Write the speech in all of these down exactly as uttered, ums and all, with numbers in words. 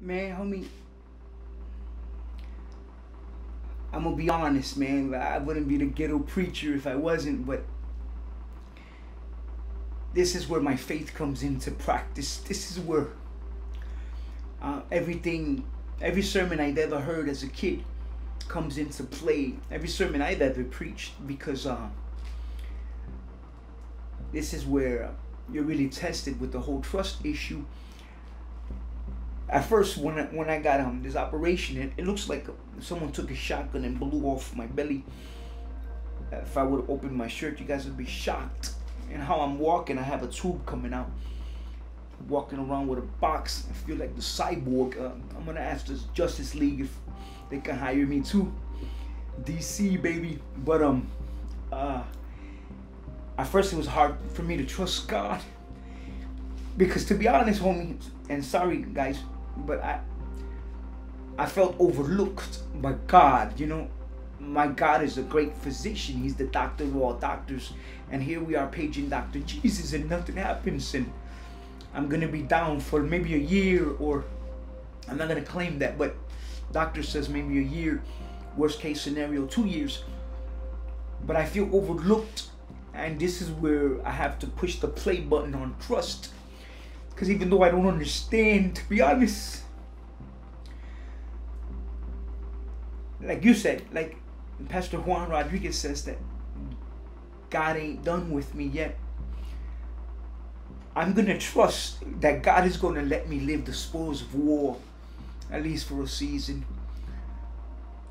man, homie, I'm gonna be honest, man. I wouldn't be the ghetto preacher if I wasn't, but this is where my faith comes into practice. This is where uh, everything, every sermon I'd ever heard as a kid comes into play. Every sermon I've ever preached, because uh, this is where you're really tested with the whole trust issue. At first, when I, when I got um, this operation, it, it looks like someone took a shotgun and blew off my belly. If I would open my shirt, you guys would be shocked. And how I'm walking, I have a tube coming out. Walking around with a box, I feel like the cyborg. Uh, I'm gonna ask this Justice League if they can hire me too. D C, baby. But um, uh, at first it was hard for me to trust God, because to be honest, homie, and sorry guys, but I. I felt overlooked by God, you know. My God is a great physician. He's the doctor of all doctors. And here we are paging Doctor Jesus and nothing happens. And I'm going to be down for maybe a year, or I'm not going to claim that, but doctor says maybe a year, worst case scenario, two years. But I feel overlooked. And this is where I have to push the play button on trust. Because even though I don't understand, to be honest, like you said, like Pastor Juan Rodriguez says, that God ain't done with me yet. I'm going to trust that God is going to let me live the spoils of war, at least for a season.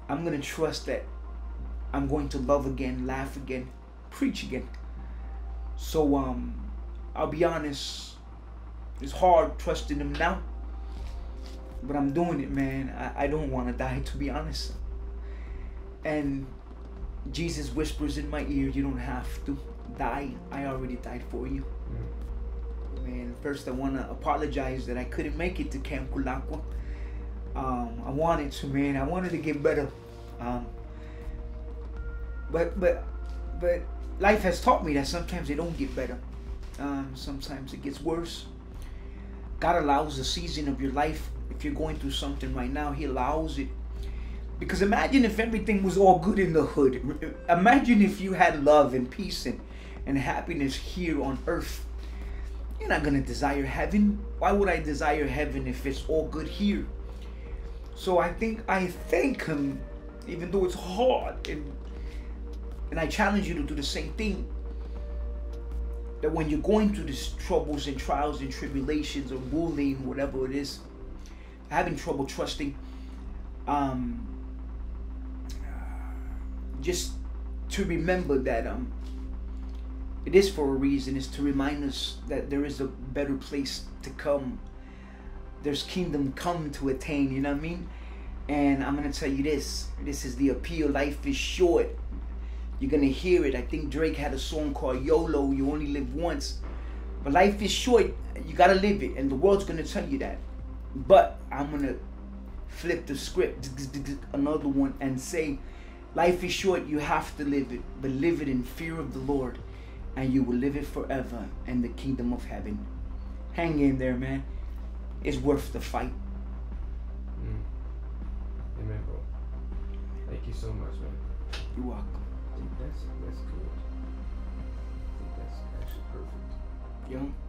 I'm going to trust that I'm going to love again, laugh again, preach again. So um, I'll be honest, it's hard trusting Him now, but I'm doing it, man. I, I don't want to die, to be honest. And Jesus whispers in my ear, you don't have to die. I already died for you. Mm. Man, first I want to apologize that I couldn't make it to Camp Culacqua. Um, I wanted to, man. I wanted to get better. Um, but, but, but life has taught me that sometimes they don't get better. Um, sometimes it gets worse. God allows the season of your life. If you're going through something right now, He allows it. Because imagine if everything was all good in the hood. Imagine if you had love and peace and, and happiness here on earth. You're not going to desire heaven. Why would I desire heaven if it's all good here? So I think I thank Him, even though it's hard. And, and I challenge you to do the same thing. That when you're going through these troubles and trials and tribulations or bullying, whatever it is, having trouble trusting, um, just to remember that um, it is for a reason. It's to remind us that there is a better place to come. There's kingdom come to attain, you know what I mean? And I'm going to tell you this. This is the appeal. Life is short. You're going to hear it. I think Drake had a song called YOLO, You Only Live Once. But life is short. You got to live it. And the world's going to tell you that. But I'm going to flip the script, another one, and say, life is short, you have to live it, but live it in fear of the Lord, and you will live it forever in the kingdom of heaven. Hang in there, man. It's worth the fight. Mm. Amen, bro. Thank you so much, man. You're welcome. I think that's, that's good. I think that's actually perfect. Yeah.